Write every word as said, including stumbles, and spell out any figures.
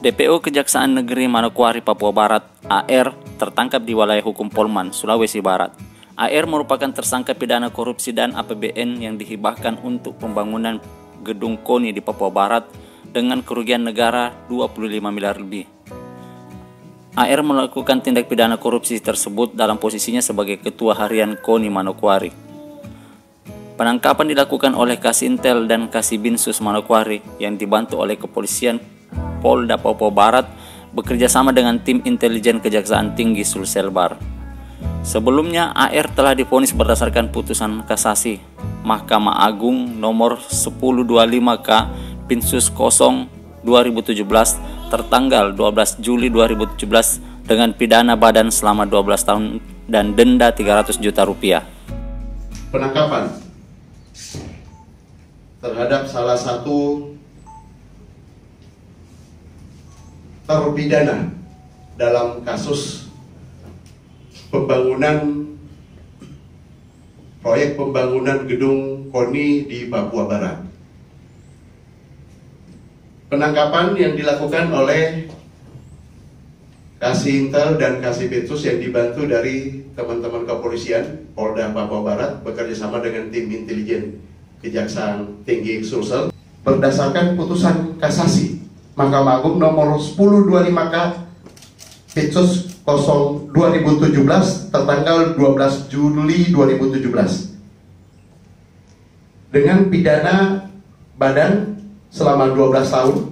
D P O Kejaksaan Negeri Manokwari, Papua Barat, A R, tertangkap di wilayah hukum Polman, Sulawesi Barat. A R merupakan tersangka pidana korupsi dan A P B N yang dihibahkan untuk pembangunan gedung KONI di Papua Barat dengan kerugian negara dua puluh lima miliar lebih. A R melakukan tindak pidana korupsi tersebut dalam posisinya sebagai Ketua Harian KONI Manokwari. Penangkapan dilakukan oleh Kasintel dan Kasibinsus Manokwari yang dibantu oleh kepolisian Polda Papua Barat bekerjasama dengan tim intelijen Kejaksaan Tinggi Sulselbar. Sebelumnya, A R telah divonis berdasarkan putusan kasasi Mahkamah Agung nomor satu nol dua lima K Pinsus nol dua ribu tujuh belas tertanggal dua belas Juli dua ribu tujuh belas dengan pidana badan selama dua belas tahun dan denda tiga ratus juta rupiah. Penangkapan terhadap salah satu terpidana dalam kasus pembangunan proyek pembangunan gedung KONI di Papua Barat. Penangkapan yang dilakukan oleh Kasintel dan Kasibinsus yang dibantu dari teman-teman kepolisian Polda Papua Barat bekerjasama dengan tim intelijen Kejaksaan Tinggi Sulsel berdasarkan putusan kasasi Mahkamah Agung nomor satu nol dua lima K Pinsus nol dua ribu tujuh belas tertanggal dua belas Juli dua ribu tujuh belas dengan pidana badan selama dua belas tahun